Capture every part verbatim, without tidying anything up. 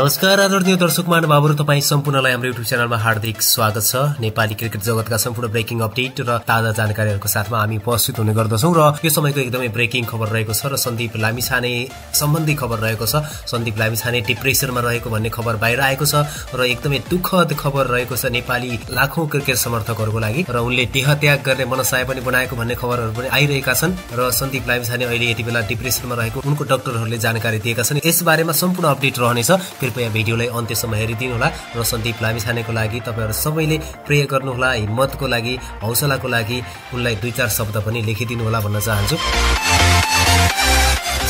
नमस्कार आदरणीय दर्शक महानुभावहरु, तपाई सम्पूर्णलाई हाम्रो युट्युब च्यानलमा हार्दिक स्वागत छ। नेपाली क्रिकेट जगतका सम्पूर्ण ब्रेकिङ अपडेट र ताजा जानकारीहरुको साथमा हामी उपस्थित हुने गर्दछौं र यो समयको एकदमै ब्रेकिङ खबर रहेको छ र सन्दीप लामिछाने सम्बन्धी खबर रहेको छ। सन्दीप लामिछाने डिप्रेसनमा रहेको भन्ने खबर बाहिर आएको छ र एकदमै दुखद खबर रहेको छ नेपाली लाखौं क्रिकेट समर्थकहरुको लागि र उनले देहत्याग गर्ने मनसाय पनि बनाएको भन्ने खबरहरु पनि आइरहेका छन् र सन्दीप लामिछाने अहिले यतिबेला डिप्रेसनमा रहेको उनको डाक्टरहरुले जानकारी दिएका छन्। यस बारेमा सम्पूर्ण अपडेट रहनेछ। कृपया भिडियोलाई अन्त्यसम्म हेरिदिनु होला र सन्दीप लामिछानेको लागि तपाईहरु सबैले प्रे गर्नु होला, हिम्मतको लागि, हौसलाको लागि उनलाई दुई चार शब्द पनि लेखिदिनु होला भन्न चाहन्छु।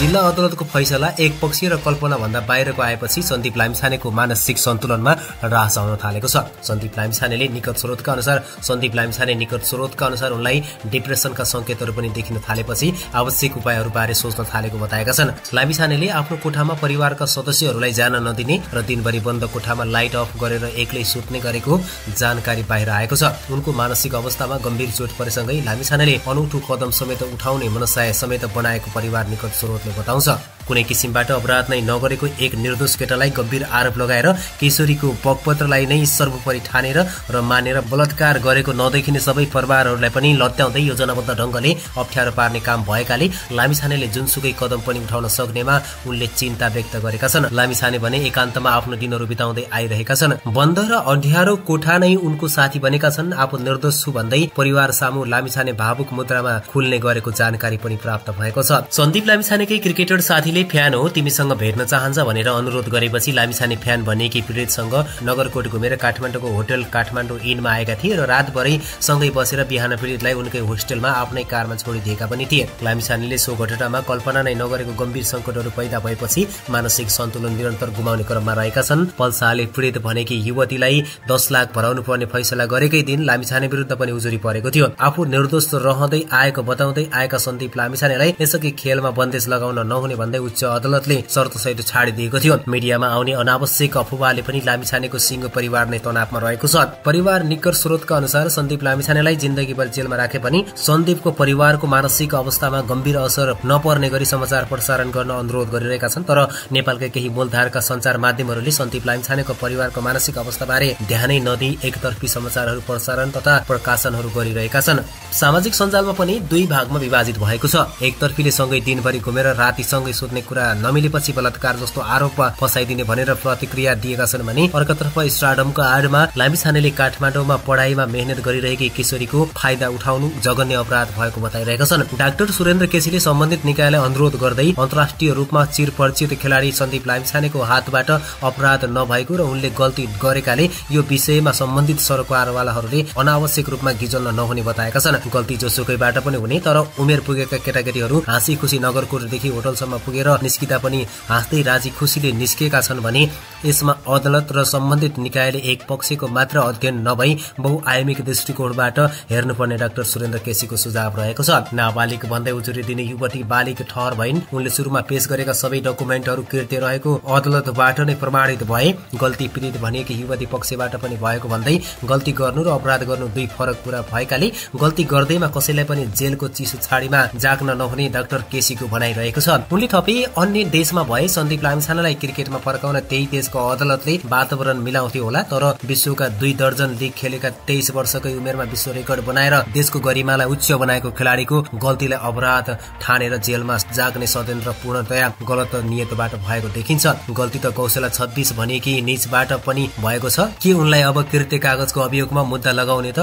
जिल्ला अदालतको फैसला एकपक्षीय र कल्पना भन्दा बाहिरको आएपछि सन्दीप लामिछानेको मानसिक सन्तुलनमा ह्रास आउन थालेको छ। सन्दीप लामिछानेले निकट स्रोतका अनुसार सन्दीप लामिछाने निकट स्रोतका अनुसार उनलाई डिप्रेसनका संकेतहरू पनि देखिन थालेपछि आवश्यक उपायहरूबारे सोच्न थालेको बताएका छन्। लामिछानेले आफ्नो कोठामा परिवारका सदस्यहरूलाई जान नदिने र दिनभरि बन्द कोठामा लाइट अफ गरेर एक्लै सुत्ने गरेको जानकारी बाहिर आएको छ। उनको मानसिक अवस्थामा गम्भीर चोट परेसँगै लामिछानेले अनौठो कदम समेत उठाउने मनसाय समेत बनाएको परिवार निकट स्रोत बताउँछ। कुनै किसिमबाट अपराध नै नगरेको एक निर्दोष केटालाई गम्भीर आरोप लगाएर किशोरीको बकपत्रलाई नै सर्वोपरि ठानेर र मानेर बलात्कार गरेको नदेखिने सबै परिवारहरूलाई पनि लत्याउँदै योजनाबद्ध ढंगले अप्ठ्यारो पार्ने काम भएकाले लामिछानेले जुनसुकै कदम पनि उठाउन सक्नेमा उनले चिन्ता व्यक्त गरेका छन्। लामिछाने भने एकान्तमा आफ्नो दिनहरू बिताउँदै आइरहेका छन्। बन्द र अँध्यारो कोठा नै उनको साथी बनेका छन्। आफू निर्दोष छु भन्दै परिवार सामु लामिछाने भावुक मुद्रामा खुल्ने गरेको जानकारी पनि प्राप्त भएको छ। सन्दीप लामिछानेकै क्रिकेटर साथीले फ्यान हो, तिमीसँग भेट्न चाहन्छ भनेर अनुरोध गरेपछि लामिछाने फ्यान भनिएकी पीडितसँग नगरकोट घुमेर काठमाडौँको होटल काठमाडौँ इनमा आएका थिए र रातभरि सँगै बसेर बिहान पीडितलाई उनकै होस्टेलमा आफ्नै कारमा छोडिदिएका पनि थिए। लामिछानेले सो घटनामा कल्पना नै नगरेको गम्भीर संकटहरू पैदा भएपछि मानसिक सन्तुलन निरन्तर गुमाउने क्रममा रहेका छन्। पल्साले पीडित भनेकी युवतीलाई दस लाख भराउनु पर्ने फैसला गरेकै दिन लामिछाने विरुद्ध पनि उजुरी परेको थियो। आफू निर्दोष रहँदै आएको बताउँदै आएका सन्दीप लामिछानेलाई यसअघि खेलमा बन्देज लगाउन नहुने भन्दै उच्च अदालतले शर्तसहित छाडिदिएको थियो। मिडियामा आउने अनावश्यक अफवाहले पनि लामिछानेको सिंह परिवार नै तनावमा रहेको छ। परिवार निकट स्रोतका अनुसार सन्दीप लामिछानेलाई जिन्दगीभर जेलमा राखे पनि सन्दीपको परिवारको मानसिक अवस्थामा गम्भीर असर नपर्ने गरी समाचार प्रसारण गर्न अनुरोध गरिरहेका छन्। तर नेपालकै केही मूलधारका संचार माध्यमहरूले सन्दीप लामिछानेको परिवारको मानसिक अवस्थाबारे ध्यानै नदिई एकतर्फी समाचारहरू प्रसारण तथा प्रकाशनहरू गरिरहेका छन्। सामाजिक सञ्जालमा पनि दुई भागमा विभाजित भएको छ। एकतर्फीले सँगै दिनभरि घुमेर राति सँगै सुत्ने कुरा नमिलेपछि बलात्कार जस्तो आरोपमा फसाइदिने भनेर प्रतिक्रिया दिएका छन् भने अर्कोतर्फ स्टारडमको आडमा लामिछानेले काठमाडौँमा पढाइमा मेहनत गरिरहेकी किशोरीको फाइदा उठाउनु जघन्य अपराध भएको बताइरहेका छन्। डाक्टर सुरेन्द्र केसीले सम्बन्धित निकायलाई अनुरोध गर्दै अन्तर्राष्ट्रिय रूपमा चिरपरिचित खेलाडी सन्दीप लामिछानेको हातबाट अपराध नभएको र उनले गल्ती गरेकाले यो विषयमा सम्बन्धित सरकारवालाहरूले अनावश्यक रूपमा गिजल्न नहुने बताएका छन्। गल्ती जोसुकैबाट पनि हुने, तर उमेर पुगेका केटाकेटीहरू हाँसी खुसी नगरकोटदेखि होटलसम्म पुगेर निस्किँदा पनि हाँस्दै राजी खुसीले निस्केका छन् भने यसमा अदालत र सम्बन्धित निकायले एक पक्षको मात्र अध्ययन नभई बहुआयामिक दृष्टिकोणबाट हेर्नुपर्ने डाक्टर सुरेन्द्र केसीको सुझाव रहेको छ। नाबालिग भन्दै उजुरी दिने युवती बालिग ठहर भइन्। उनले सुरुमा पेश गरेका सबै डकुमेन्टहरू कृत्य रहेको अदालतबाट नै प्रमाणित भए। गल्ती पीडित भनिएकी युवती पक्षबाट पनि भएको भन्दै गल्ती गर्नु र अपराध गर्नु दुई फरक कुरा भएकाले गल्ती गर्दैमा कसैलाई पनि जेलको चिसो छाडीमा जाग्न नहुने डाक्टर केसीको भनाइरहेको छ। उनले थपे अन्य देशमा भए सन्दीप लामिछानेलाई क्रिकेटमा फर्काउन त्यही देशको अदालतले वातावरण मिलाउँथ्यो होला, तर विश्वका दुई दर्जन लीग खेलेका तेइस वर्षकै उमेरमा विश्व रेकर्ड बनाएर देशको गरिमालाई उच्च बनाएको खेलाडीको गल्तीलाई अपराध ठानेर जेलमा जाग्ने षड्यन्त्र पूर्णतया गलत नियतबाट भएको देखिन्छ। गल्ती त कौशला छब्बीस भनिएकी निजबाट पनि भएको छ। के उनलाई अब कृत्य कागजको अभियोगमा मुद्दा लगाउने त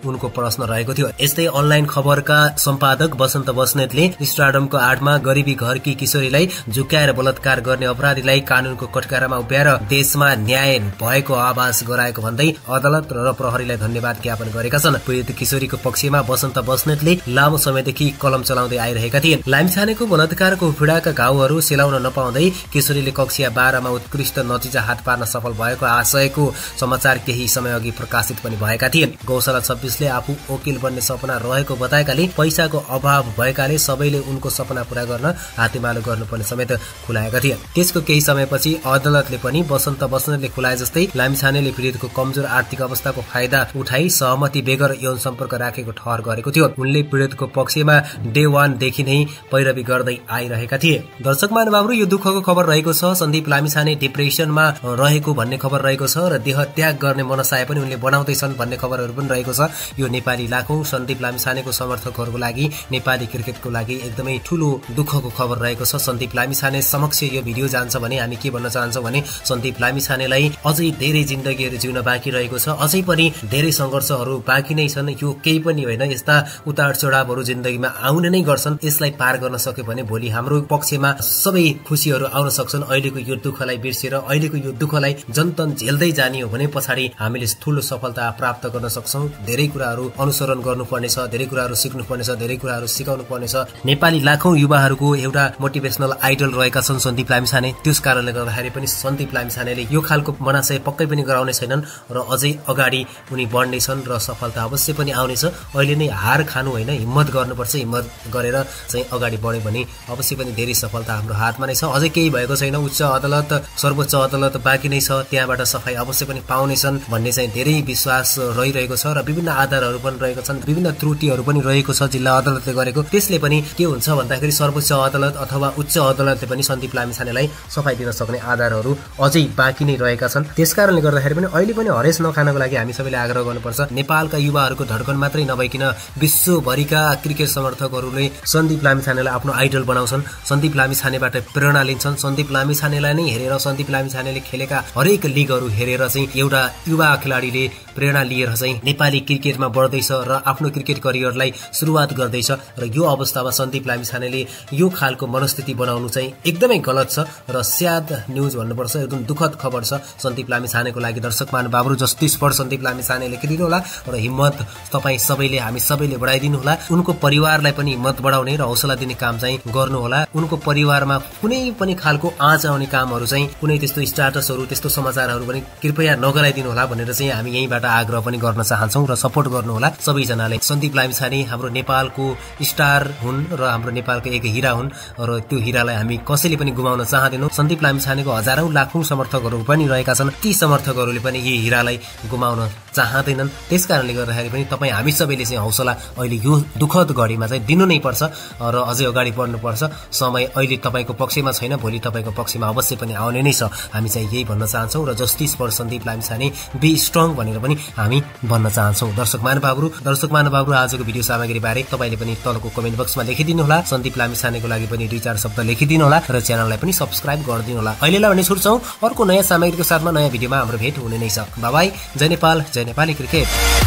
उनको प्रश्न रहेको थियो। यस्तै अनलाइन खबरका सम्पादक बसन्त बस्नेतले स्टारडमको आडमा गरिबी घरकी किशोरीलाई झुक्याएर बलात्कार गर्ने अपराधीलाई कानूनको कटघरामा उभ्याएर देशमा न्याय भएको आभास गराएको भन्दै अदालत र प्रहरीलाई धन्यवाद ज्ञापन गरेका छन्। पीडित किशोरीको पक्षमा बसन्त बस्नेतले लामो समयदेखि कलम चलाउँदै आइरहेका थिए। लामिछानेको बलात्कारको पीडाका घाउहरू सेलाउन नपाउँदै किशोरीले कक्षा बाह्रमा उत्कृष्ट नतिजा हात पार्न सफल भएको आशयको समाचार केही समयअघि प्रकाशित पनि भएका थिए। गौशाला छब्बीस जसले आफू वकिल बन्ने सपना रहेको बताएकाले पैसाको अभाव भएकाले सबैले उनको सपना पूरा गर्न हातेमालो गर्नुपर्ने समेत खुलाएका थिए। त्यसको केही समयपछि अदालतले पनि बसन्त बस्नेतले खुलाए जस्तै लामिछानेले पीडितको कमजोर आर्थिक अवस्थाको फाइदा उठाई सहमति बेगर यौन सम्पर्क राखेको ठहर गरेको थियो। उनले पीडितको पक्षमा डे वान देखि नै पैरवी गर्दै आइरहेका थिए। दर्शक महानुभावहरु, यो दुःखको खबर रहेको छ। सन्दीप लामिछाने डिप्रेसनमा रहेको भन्ने खबर रहेको छ र देह त्याग गर्ने मनसाय पनि उनले बनाउँदैछन् भन्ने खबरहरु पनि रहेको छ। यो नेपाली लाखौं सन्दीप लामिछानेको समर्थकहरुको लागि, नेपाली क्रिकेटको लागि एकदमै ठूलो दुःखको खबर रहेको छ। सन्दीप लामिछाने समक्ष यो भिडियो जान्छ भने हामी के भन्न चाहन्छौं भने सन्दीप लामिछानेलाई अझै धेरै जिन्दगीहरु जिउन बाँकी रहेको छ। अझै पनि धेरै संघर्षहरु बाँकी नै छन्। यो केही पनि होइन, यस्ता उतार चढावहरु जिन्दगीमा आउने नै गर्छन्। यसलाई पार गर्न सक्यो भने भोलि हाम्रो पक्षमा सबै खुशीहरु आउन सक्छन्। अहिलेको यो दुःखलाई बिर्सेर, अहिलेको यो दुःखलाई जनतन झेल्दै जानियो भने पछाडि हामीले ठूलो सफलता प्राप्त गर्न सक्छौं। धेरै कुराहरु अनुसरण गर्नुपर्नेछ, धेरै कुराहरु सिक्नुपर्नेछ, धेरै कुराहरु सिकाउनु पर्नेछ। नेपाली लाखौं युवाहरुको एउटा मोटिभेशनल आइडल रहेका छन् सन्दीप लामिछाने। त्यस कारणले गर्दाखेरि पनि सन्दीप लामिछानेले यो खालको मनाशय पक्कै पनि गराउने छैनन् र अझै अगाडि उनी बढ्नेछन् र सफलता अवश्य पनि आउनेछ। अहिले नै हार खानु होइन, हिम्मत गर्नुपर्छ। हिम्मत गरेर चाहिँ अगाडि बढ्यो भने अवश्य पनि धेरै सफलता हाम्रो हातमा नै छ। अझै केही भएको छैन। उच्च अदालत, सर्वोच्च अदालत बाँकी नै छ, त्यहाँबाट सफाई अवश्य पनि पाउनेछन् भन्ने चाहिँ धेरै विश्वास रहिरहेको छ। र विभिन्न आधारहरू पनि रहेका छन्, विभिन्न त्रुटिहरू पनि रहेको छ जिल्ला अदालतले गरेको। त्यसले पनि के हुन्छ भन्दाखेरि सर्वोच्च अदालत अथवा उच्च अदालतले पनि सन्दीप लामिछानेलाई सफाई दिन सक्ने आधारहरू अझै बाँकी नै रहेका छन्। त्यसकारणले गर्दाखेरि पनि अहिले पनि हरेस नखानको लागि हामी सबैले आग्रह गर्नुपर्छ। नेपालका युवाहरूको धड्कन मात्रै नभइकन विश्वभरिका क्रिकेट समर्थकहरूले सन्दीप लामिछानेलाई आफ्नो आइडल बनाउँछन्, सन्दीप लामिछानेबाट प्रेरणा लिन्छन्, सन्दीप लामिछानेलाई नै हेरेर, सन्दीप लामिछानेले खेलेका हरेक लीगहरू हेरेर चाहिँ एउटा युवा खेलाडीले प्रेरणा लिएर चाहिँ नेपाली क्रिकेटमा बढ्दैछ र आफ्नो क्रिकेट करियरलाई सुरुवात गर्दैछ। र यो अवस्थामा सन्दीप लामिछानेले यो खालको मनस्थिति बनाउनु चाहिँ एकदमै गलत छ र स्याड न्यूज भन्नुपर्छ। एकदम दुःखद खबर छ सन्दीप लामिछानेको लागि। दर्शक महानुभावहरु, जस्तै स्पोर्ट सन्दीप लामिछानेले खेलिनु होला र हिम्मत तपाईँ सबैले, हामी सबैले बढाइदिनु होला। उनको परिवारलाई पनि हिम्मत बढाउने र हौसला दिने काम चाहिँ गर्नुहोला। उनको परिवारमा कुनै पनि खालको आँच आउने कामहरू चाहिँ, कुनै त्यस्तो स्ट्याटसहरू, त्यस्तो समाचारहरू पनि कृपया नगराइदिनु होला भनेर चाहिँ हामी यहीँबाट आग्रह पनि गर्न चाहन्छौं र सपोर्ट गर्नुहोला सबैजनाले। सन्दीप लामिछाने हाम्रो नेपालको स्टार हुन् र हाम्रो नेपालको एक हिरा हुन् र त्यो हिरालाई हामी कसैले पनि गुमाउन चाहदैनौं। सन्दीप लामिछानेको हजारौं लाखौं समर्थकहरू पनि रहेका छन्। ती समर्थकहरूले पनि यो हिरालाई गुमाउन चाहदैनन्। त्यसकारणले गर्दाखेरि पनि तपाईँ हामी सबैले चाहिँ हौसला अहिले यो दुःखद घडीमा चाहिँ दिनु नै पर्छ र अझै अगाडि बढ्नुपर्छ। समय अहिले तपाईँको पक्षमा छैन, भोलि तपाईँको पक्षमा अवश्य पनि आउने नै छ। हामी चाहिँ यही भन्न चाहन्छौं र justice for Sandeep Lamichhane, be strong भनेर पनि हामी भन्न चाहन्छौं। दर्शक महानुभावहरु, दर्शक महानुभावहरु, आजको भिडियो सामग्री बारे तपाईले पनि तलको कमेन्ट बक्समा लेखिदिनु होला। सन्दीप लामिछानेको लागि पनि दुई चार शब्द लेखिदिनु होला र च्यानललाई पनि सब्स्क्राइब गरिदिनु होला। अहिलेलाई भने छुट्छौं। अर्को नयाँ सामग्रीको साथमा, नयाँ भिडियोमा हाम्रो भेट हुने नै छ। Bye bye. जय नेपाल, जय नेपाली क्रिकेट।